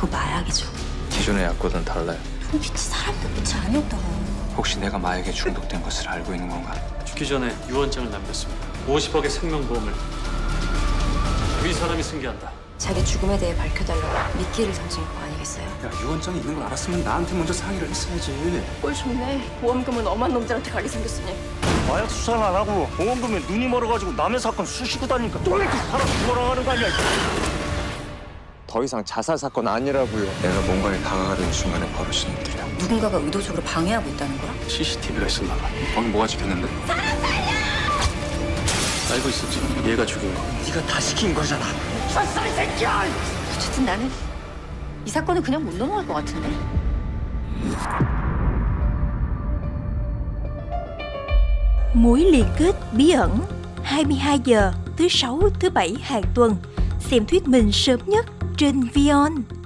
그거 마약이죠. 기존의 약과는 달라요. 눈빛이 사람 눈빛이 아니었다고. 혹시 내가 마약에 중독된 것을 알고 있는 건가? 죽기 전에 유언장을 남겼습니다. 50억의 생명보험을 위 사람이 승계한다. 자기 죽음에 대해 밝혀달라고 미끼를 던진 거 아니겠어요? 야, 유언장이 있는 걸 알았으면 나한테 먼저 상의를 했어야지. 꼴 좋네. 보험금은 엄한 놈들한테 가게 생겼으니. 마약 수사는 안 하고 보험금에 눈이 멀어가지고 남의 사건 쑤시고 다니까 또 이렇게 사람 죽어라 하는 거 아니야. 더 이상 자살 사건 아니라고요. 내가 뭔가에 다가가는 순간에 벌어지는 일이야. 누군가가 의도적으로 방해하고 있다는 거야? CCTV가 있었나 봐. 거기 뭐가 찍혔는데? 사람 살려! 알고 있었지. 얘가 죽인 거. 네가 다 시킨 거잖아. 미쳤어, 이 새끼야! 어쨌든 나는 이 사건을 그냥 못 넘어갈 것 같은데? Mối liên kết bí ẩn 22 giờ thứ 6, thứ 7 hàng tuần. Xem thuyết minh sớm nhất trên VieON.